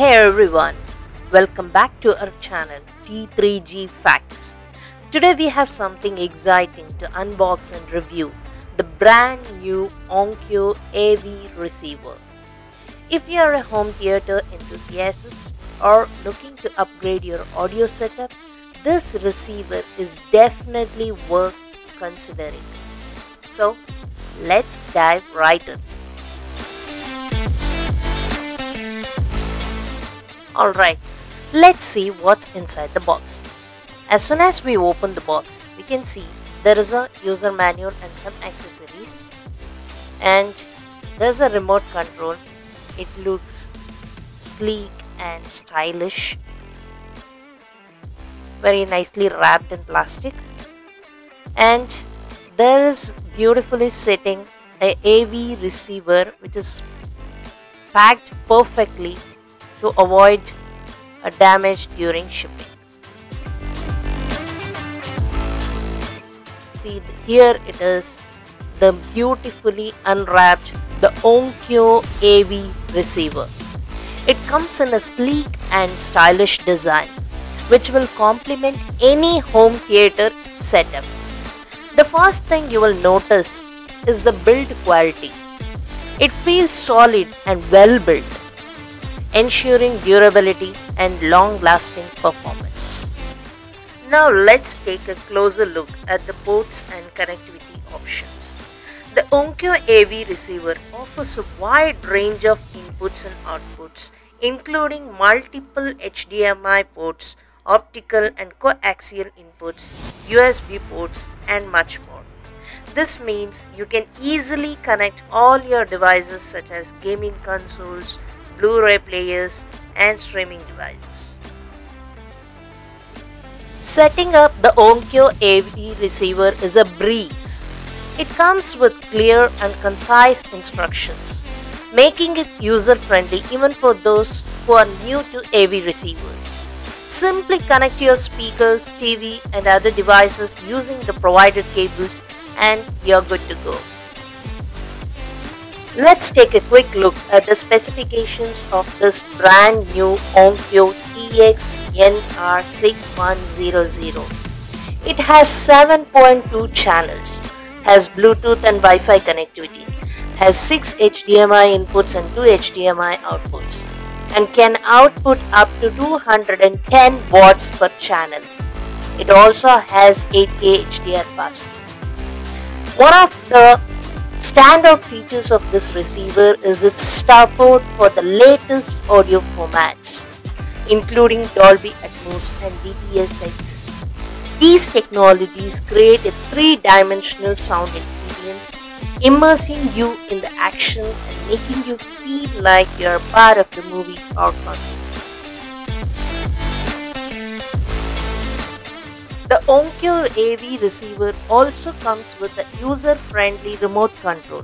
Hey everyone, welcome back to our channel T3G Facts. Today we have something exciting to unbox and review, the brand new Onkyo AV receiver. If you are a home theater enthusiast or looking to upgrade your audio setup, this receiver is definitely worth considering. So let's dive right in. Alright, let's see what's inside the box. As soon as we open the box, we can see there is a user manual and some accessories, and there's a remote control. It looks sleek and stylish, very nicely wrapped in plastic, and there is beautifully sitting an AV receiver which is packed perfectly to avoid a damage during shipping. See, here it is, the beautifully unwrapped, the Onkyo AV receiver. It comes in a sleek and stylish design which will complement any home theater setup. The first thing you will notice is the build quality. It feels solid and well built, ensuring durability and long-lasting performance. Now let's take a closer look at the ports and connectivity options. The Onkyo AV receiver offers a wide range of inputs and outputs, including multiple HDMI ports, optical and coaxial inputs, USB ports, and much more. This means you can easily connect all your devices such as gaming consoles, Blu-ray players, and streaming devices. Setting up the Onkyo AV receiver is a breeze. It comes with clear and concise instructions, making it user-friendly even for those who are new to AV receivers. Simply connect your speakers, TV, and other devices using the provided cables, and you're good to go. Let's take a quick look at the specifications of this brand new Onkyo TX-NR6100. It has 7.2 channels, has Bluetooth and Wi-Fi connectivity, has 6 HDMI inputs and 2 HDMI outputs, and can output up to 210 watts per channel. It also has 8K HDR capacity. One of the standout features of this receiver is its star port for the latest audio formats, including Dolby Atmos and DTS X. These technologies create a three-dimensional sound experience, immersing you in the action and making you feel like you're part of the movie or concert. The Onkyo AV receiver also comes with a user-friendly remote control.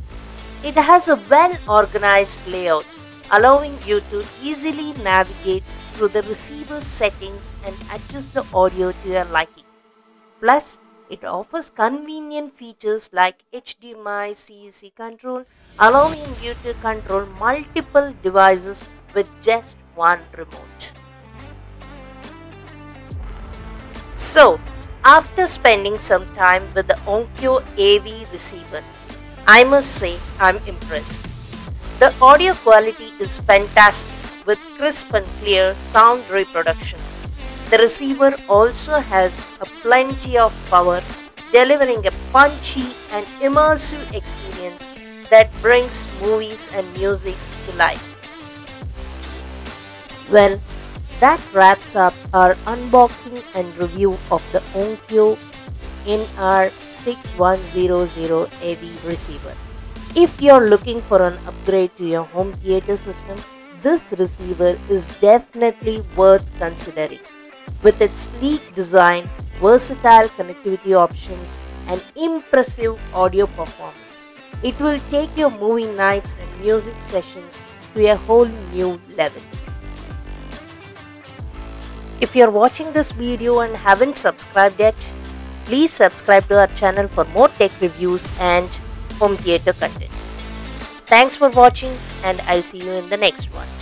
It has a well-organized layout, allowing you to easily navigate through the receiver's settings and adjust the audio to your liking. Plus, it offers convenient features like HDMI CEC control, allowing you to control multiple devices with just one remote. So, after spending some time with the Onkyo AV receiver, I must say I'm impressed. The audio quality is fantastic with crisp and clear sound reproduction. The receiver also has a plenty of power, delivering a punchy and immersive experience that brings movies and music to life. Well, that wraps up our unboxing and review of the Onkyo NR6100 AV receiver. If you're looking for an upgrade to your home theater system, this receiver is definitely worth considering. With its sleek design, versatile connectivity options, and impressive audio performance, it will take your movie nights and music sessions to a whole new level. If you are watching this video and haven't subscribed yet, please subscribe to our channel for more tech reviews and home theater content. Thanks for watching, and I'll see you in the next one.